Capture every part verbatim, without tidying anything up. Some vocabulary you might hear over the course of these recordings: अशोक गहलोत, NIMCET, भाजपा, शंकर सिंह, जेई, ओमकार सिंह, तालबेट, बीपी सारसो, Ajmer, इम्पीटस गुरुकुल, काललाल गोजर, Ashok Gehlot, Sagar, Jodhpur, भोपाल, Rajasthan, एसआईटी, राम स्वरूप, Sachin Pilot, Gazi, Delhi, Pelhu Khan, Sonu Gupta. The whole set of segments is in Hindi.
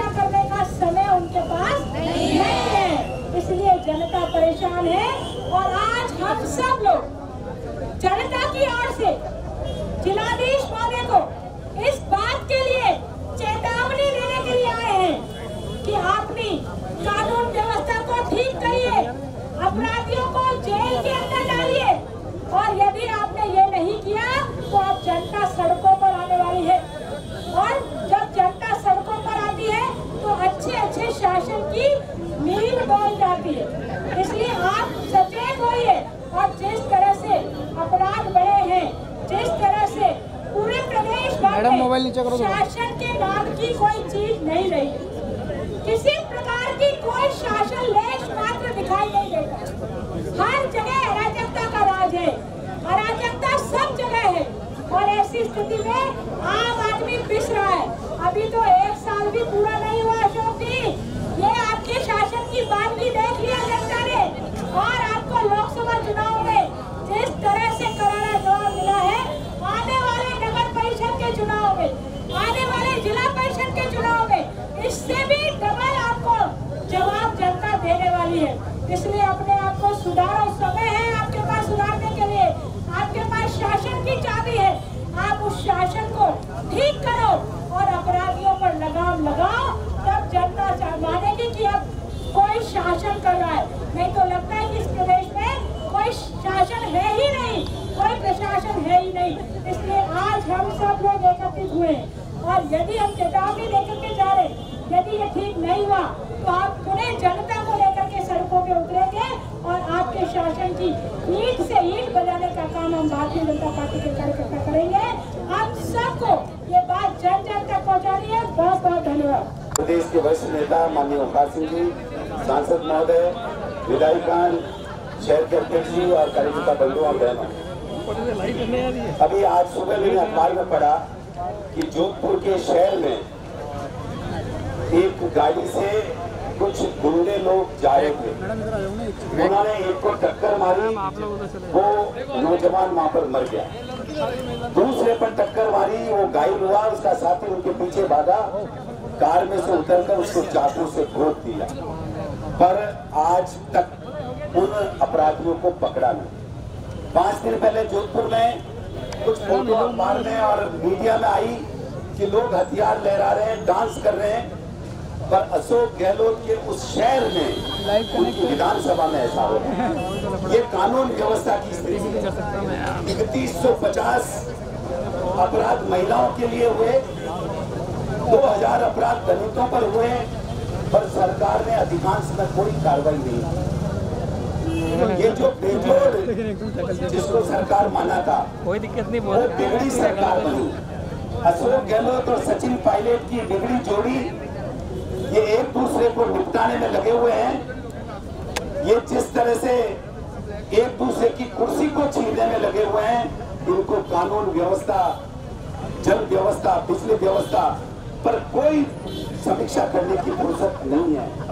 चर्चा करने का समय उनके पास नहीं है, इसलिए जनता परेशान है। और आज हम सब लोग जनता की ओर से जिलाधीश महोदय को इस बात के लिए चेतावनी देने के लिए आए हैं कि आपने कानून व्यवस्था को ठीक करिए, अपराधियों को जेल के अंदर डालिए, और यदि आपने ये नहीं किया तो आप जनता सड़कों पर आने वाली है। और जब जनता सड़कों पर आती है तो अच्छे अच्छे शासन की नींव बोल जाती है। इसलिए आप सचेत होइए और जिस तरह से अपराध बढ़े हैं, जिस तरह से पूरे प्रदेश में शासन के नाम की कोई चीज नहीं रही है, किसी प्रकार की कोई शासन लेश मात्र दिखाई नहीं देता। हर जगह अराजकता का राज है, अराजकता सब जगह है। और ऐसी स्थिति में आम आदमी पिस रहा है। अभी तो एक साल भी पूरा नहीं हुआ अशोक जी, ये आपके शासन की बात भी देख लिया जनता ने, और आपको लोकसभा चुनाव में जिस तरह से करारा जवाब मिला है, आने वाले नगर परिषद के चुनाव में, आने वाले जिला परिषद के चुनाव में, इससे भी जवाब जनता देने वाली है। इसलिए अपने आप को सुधारो, समय है आपके पास सुधारने के लिए, आपके पास शासन की चाबी है, आप उस शासन को ठीक करो और अपराधियों पर लगाम लगाओ, तब जनता मानेगी कि अब कोई शासन कर रहा है। नहीं तो लगता है कि इस प्रदेश में कोई शासन है ही नहीं, कोई प्रशासन है ही नहीं। इसलिए आज हम सब लोग एकत्रित हुए और यदि हम चेतावनी देकर के जा रहे, यदि ये ठीक नहीं हुआ तो आप पुनः जनता को लेकर के सड़कों पे उतरेंगे और आपके शासन की ईंट से ईंट बजाने का काम हम भारतीय जनता पार्टी के कार्यकर्ता करेंगे। आप सबको ये बात जन जन तक पहुँचानी है। बहुत बहुत धन्यवाद। प्रदेश के वरिष्ठ नेता माननीय ओमकार सिंह जी, सांसद महोदय, विधायकगण, शहर के अध्यक्ष जी और कार्यकर्ता बंधुओं बहनों, अभी आज सुबह मैंने अखबार में पढ़ा की जोधपुर के शहर में एक गाड़ी से कुछ गुंडे लोग जा रहे थे, उन्होंने एक को टक्कर मारी, वो नौजवान वहाँ पर मर गया। दूसरे पर टक्कर मारी, वो घायल हुआ, उसका साथी उनके पीछे भागा, कार में से उतरकर उसको चाकू से घोंप दिया, पर आज तक उन अपराधियों को पकड़ा नहीं। पाँच दिन पहले जोधपुर में कुछ फोटो अखबार में और मीडिया में आई कि लोग हथियार लहरा रहे हैं, डांस कर रहे हैं, पर अशोक गहलोत के उस शहर में उनकी विधानसभा में ऐसा हो रहा है। ये कानून व्यवस्था की स्थिति। इकतीस सौ पचास अपराध महिलाओं के लिए हुए, दो हजार अपराध दलितों पर हुए, पर सरकार ने अधिकांश में कोई कार्रवाई नहीं। ये जो बेजोड़ जिसको सरकार माना था वो बिगड़ी सरकार बनी। अशोक गहलोत और सचिन पायलट की बिगड़ी जोड़ी, ये एक दूसरे को निपटाने में लगे हुए हैं। ये जिस तरह से एक दूसरे की कुर्सी को छीनने में लगे हुए हैं, इनको कानून व्यवस्था, जल व्यवस्था, बिजली व्यवस्था पर कोई समीक्षा करने की फुर्सत नहीं है।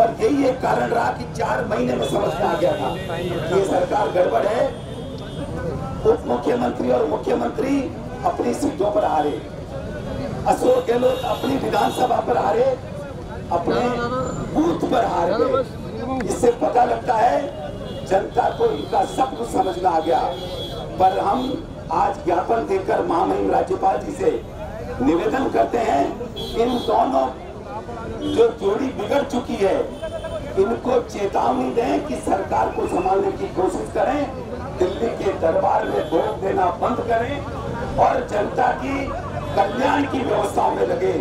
और यही एक कारण रहा कि चार महीने में समझ में आ गया था कि ये सरकार गड़बड़ है। उप मुख्यमंत्री और मुख्यमंत्री अपनी सीटों पर हारे, अशोक गहलोत अपनी विधानसभा पर हारे, अपने बूथ पर हार गए। इससे पता लगता है जनता को इनका सब कुछ समझ में आ गया। पर हम आज ज्ञापन देकर महामहिम राज्यपाल जी से निवेदन करते हैं, इन दोनों जो जोड़ी बिगड़ चुकी है इनको चेतावनी दें कि सरकार को संभालने की कोशिश करें, दिल्ली के दरबार में वोट देना बंद करें और जनता की कल्याण की व्यवस्थाओं में लगे।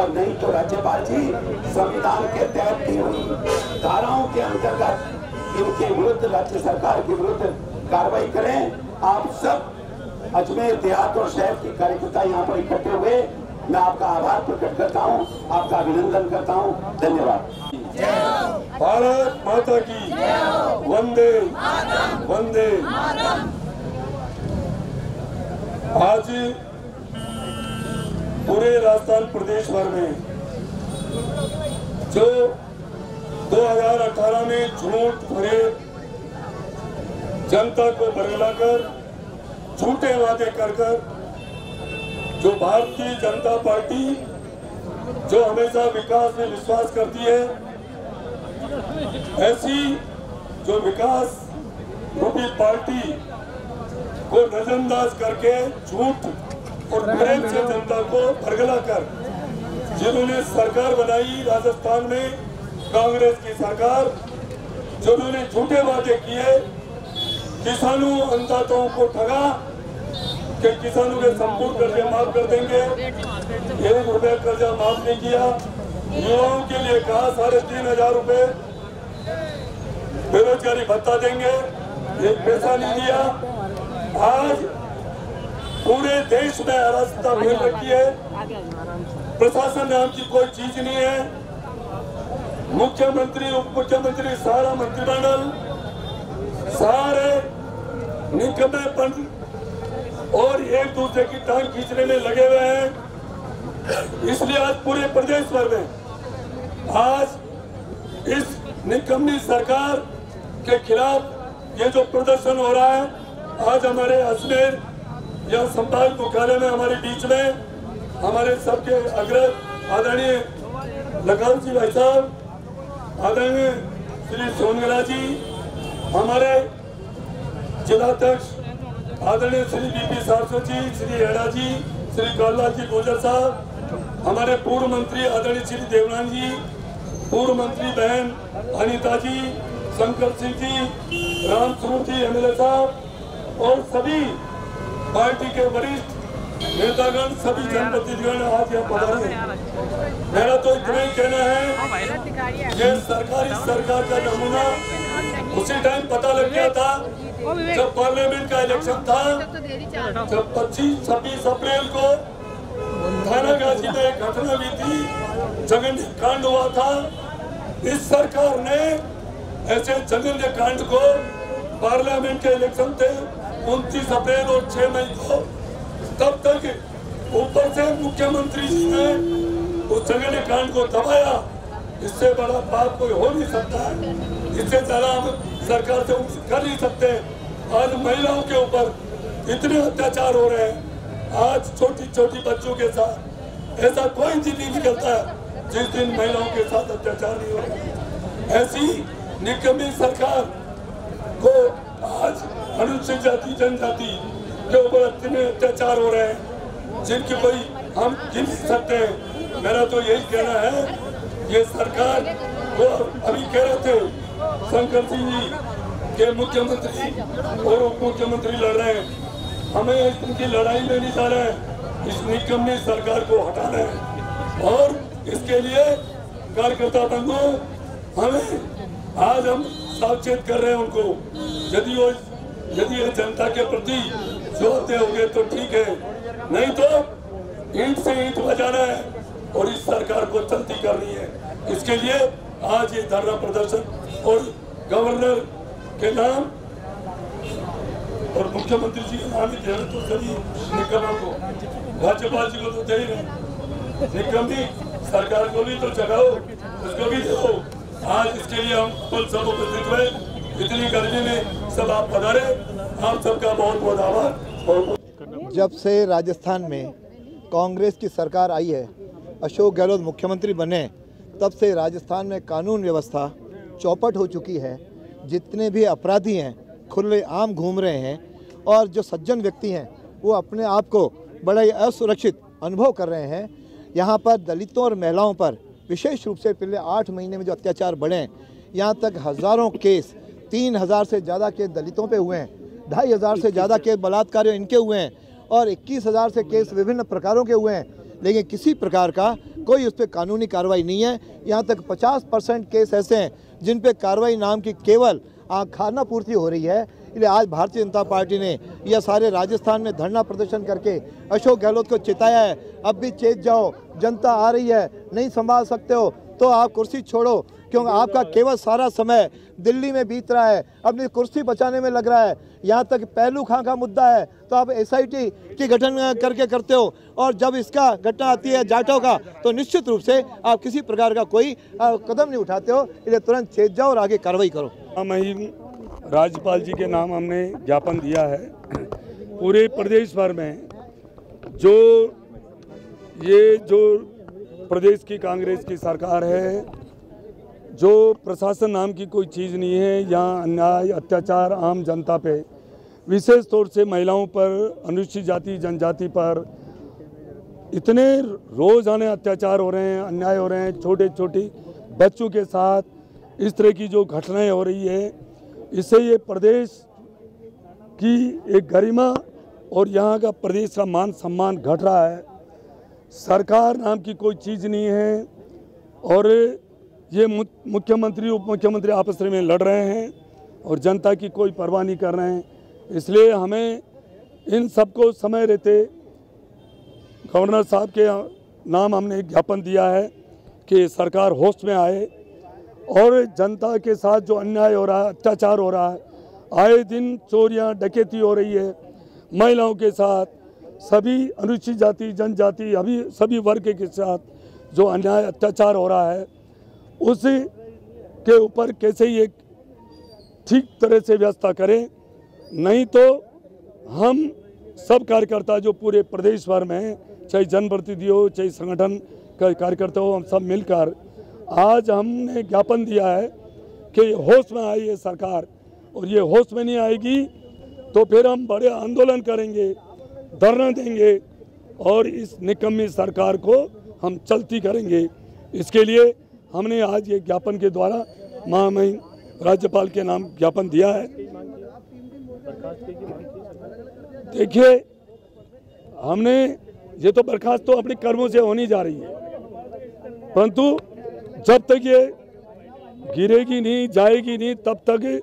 और नहीं तो राज्यपाल जी, संविधान के तहत दी हुई धाराओं के अंतर्गत इनके विरुद्ध, राज्य सरकार के विरुद्ध कार्रवाई करें। आप सब अजमेर देहात और शहर के कार्यकर्ता यहाँ पर इकट्ठे हुए, मैं आपका आभार प्रकट करता हूँ, आपका अभिनंदन करता हूँ। धन्यवाद। भारत माता की वंदे वंदे। आज पूरे राजस्थान प्रदेश भर में जो दो हजार अठारह में झूठ भरे, जनता को बरगलाकर, झूठे वादे कर कर जो भारतीय जनता पार्टी जो हमेशा विकास में विश्वास करती है, ऐसी जो विकास रूपी पार्टी को नजरअंदाज करके झूठ और प्रेम से जनता को भरगला कर जिन्होंने सरकार बनाई राजस्थान में, कांग्रेस की सरकार, जिन्होंने झूठे वादे किए, किसानों अन्नदाताओं को ठगा कि किसानों के संपूर्ण कर्जे माफ कर देंगे, एक रुपये कर्जा माफ नहीं किया, युवाओं के लिए कहा साढ़े तीन हजार रुपये बेरोजगारी भत्ता देंगे, एक पैसा नहीं दिया। आज पूरे देश में अराजकता फैल रखी है, प्रशासन नाम की कोई चीज नहीं है। मुख्यमंत्री, उप मुख्यमंत्री, सारा मंत्रिमंडल, सारे निगम और एक दूसरे की टांग खींचने में लगे हुए हैं। इसलिए आज पूरे प्रदेश भर में आज इस निकम्मी सरकार के खिलाफ ये जो प्रदर्शन हो रहा है, आज हमारे अजमेर या संभाग मुख्यालय में हमारे बीच में हमारे सबके अग्रज आदरणीय लखान जी भाई साहब, आदरणीय श्री सोनगला जी, हमारे जिलाध्यक्ष आदरणीय श्री बीपी सारसो जी, श्री हेड़ा जी, श्री काललाल जी गोजर साहब, हमारे पूर्व मंत्री आदरणीय श्री देवनाथ जी, पूर्व मंत्री बहन अनिता जी, शंकर सिंह जी, राम स्वरूप जी एमएलए साहब और सभी पार्टी के वरिष्ठ नेतागण, सभी जनप्रतिनिधिगण आज यहाँ पधारे हैं। मेरा तो इतना ही कहना है कि सरकारी सरकार का नमूना उसी टाइम पता लग गया था जब पार्लियामेंट का इलेक्शन था, जब पच्चीस छब्बीस अप्रैल को थाना गाजी में एक घटना भी थी, जघन्य कांड हुआ था। इस सरकार ने ऐसे जघन्य कांड को पार्लियामेंट के इलेक्शन थे उनतीस अप्रैल और छह मई को, तब तक ऊपर से मुख्यमंत्री जी ने उस जघन्य कांड को दबाया। इससे बड़ा बात कोई हो नहीं सकता है, इससे ज्यादा सरकार से उम्मीद कर नहीं सकते। आज महिलाओं के ऊपर इतने अत्याचार हो रहे हैं, आज छोटी छोटी बच्चों के साथ, ऐसा कोई दिन नहीं निकलता है जिस दिन महिलाओं के साथ अत्याचार नहीं हो रहा। ऐसी निकम्मी सरकार को आज अनुसूचित जाति जनजाति के ऊपर इतने अत्याचार हो रहे हैं जिनकी कोई हम गिन नहीं सकते हैं। मेरा तो यही कहना है, ये सरकार को अभी कह रहे थे शंकर सिंह जी के मुख्यमंत्री और उप मुख्यमंत्री लड़ रहे हैं, हमें इनकी लड़ाई में नहीं जा रहे हैं, इस निकम्मी सरकार को हटाना है। और इसके लिए कार्यकर्ता बंधु, हमें आज हम सावचेत कर रहे हैं उनको, यदि वो यदि जनता के प्रति जोड़ते होंगे तो ठीक है, नहीं तो ईंट से ईंट बजाना है और इस सरकार को चलती करनी है। इसके लिए आज ये धरना प्रदर्शन और गवर्नर के नाम और मुख्यमंत्री जी के नाम ही देना तो सभी निकम्मा को, भाजपा जी को तो दे ही रहे, निकम्मी सरकार को भी तो जगाओ, उसको भी देखो। आज इसके लिए हम सब उपस्थित हुए, इतनी गर्मी में सब आप पधारे, आप सबका बहुत बहुत आभार। जब से राजस्थान में कांग्रेस की सरकार आई है, अशोक गहलोत मुख्यमंत्री बने, तब से राजस्थान में कानून व्यवस्था चौपट हो चुकी है। जितने भी अपराधी हैं खुले आम घूम रहे हैं और जो सज्जन व्यक्ति हैं वो अपने आप को बड़ा ही असुरक्षित अनुभव कर रहे हैं। यहाँ पर दलितों और महिलाओं पर विशेष रूप से पिछले आठ महीने में जो अत्याचार बढ़े हैं, यहाँ तक हज़ारों केस, तीन हज़ार से ज़्यादा केस दलितों पे हुए हैं, ढाई हज़ार से ज़्यादा केस बलात्कार इनके हुए हैं और इक्कीस हज़ार से केस विभिन्न प्रकारों के हुए हैं, लेकिन किसी प्रकार का कोई उस पर कानूनी कार्रवाई नहीं है। यहाँ तक पचास परसेंट केस ऐसे हैं जिन पे कार्रवाई नाम की केवल खाना पूर्ति हो रही है। इसलिए आज भारतीय जनता पार्टी ने यह सारे राजस्थान में धरना प्रदर्शन करके अशोक गहलोत को चेताया है, अब भी चेत जाओ, जनता आ रही है, नहीं संभाल सकते हो तो आप कुर्सी छोड़ो, क्योंकि आपका केवल सारा समय दिल्ली में बीत रहा है, अपनी कुर्सी बचाने में लग रहा है। यहाँ तक पहलू खां का मुद्दा है तो आप एसआईटी के गठन करके करते हो, और जब इसका घटना आती है जाटों का तो निश्चित रूप से आप किसी प्रकार का कोई कदम नहीं उठाते हो। इसलिए तुरंत चेत जाओ और आगे कार्रवाई करो। हम राज्यपाल जी के नाम हमने ज्ञापन दिया है, पूरे प्रदेश भर में जो ये जो प्रदेश की कांग्रेस की सरकार है जो प्रशासन नाम की कोई चीज़ नहीं है। यहाँ अन्याय अत्याचार आम जनता पे, विशेष तौर से महिलाओं पर, अनुसूचित जाति जनजाति पर इतने रोज़ाने अत्याचार हो रहे हैं, अन्याय हो रहे हैं। छोटे छोटे बच्चों के साथ इस तरह की जो घटनाएं हो रही है, इससे ये प्रदेश की एक गरिमा और यहाँ का प्रदेश का मान सम्मान घट रहा है। सरकार नाम की कोई चीज़ नहीं है और ये मुख्यमंत्री उप मुख्यमंत्री आपस में लड़ रहे हैं और जनता की कोई परवाह नहीं कर रहे हैं। इसलिए हमें इन सबको समय रहते गवर्नर साहब के नाम हमने एक ज्ञापन दिया है कि सरकार होश में आए और जनता के साथ जो अन्याय हो रहा है, अत्याचार हो रहा है, आए दिन चोरियां डकैती हो रही है महिलाओं के साथ, सभी अनुसूचित जाति जनजाति अभी सभी वर्ग के साथ जो अन्याय अत्याचार हो रहा है, उस के ऊपर कैसे ये ठीक तरह से व्यवस्था करें। नहीं तो हम सब कार्यकर्ता जो पूरे प्रदेश भर में, चाहे जनप्रतिनिधि हो चाहे संगठन का कार्यकर्ता हो, हम सब मिलकर आज हमने ज्ञापन दिया है कि होश में आई ये सरकार और ये होश में नहीं आएगी तो फिर हम बड़े आंदोलन करेंगे, धरना देंगे और इस निकम्मी सरकार को हम चलती करेंगे। इसके लिए हमने आज ये ज्ञापन के द्वारा महामहिम राज्यपाल के नाम ज्ञापन दिया है। देखिए, हमने ये तो बर्खास्त तो अपने कर्मों से होनी जा रही है, परंतु जब तक ये गिरेगी नहीं, जाएगी नहीं, तब तक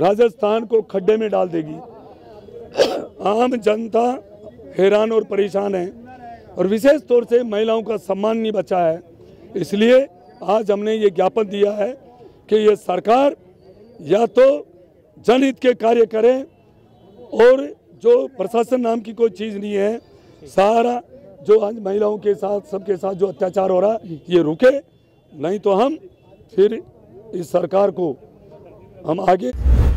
राजस्थान को खड्डे में डाल देगी। आम जनता हैरान और परेशान है और विशेष तौर से महिलाओं का सम्मान नहीं बचा है। इसलिए आज हमने ये ज्ञापन दिया है कि ये सरकार या तो जनहित के कार्य करें और जो प्रशासन नाम की कोई चीज़ नहीं है, सारा जो आज महिलाओं के साथ सबके साथ जो अत्याचार हो रहा है ये रुके, नहीं तो हम फिर इस सरकार को हम आगे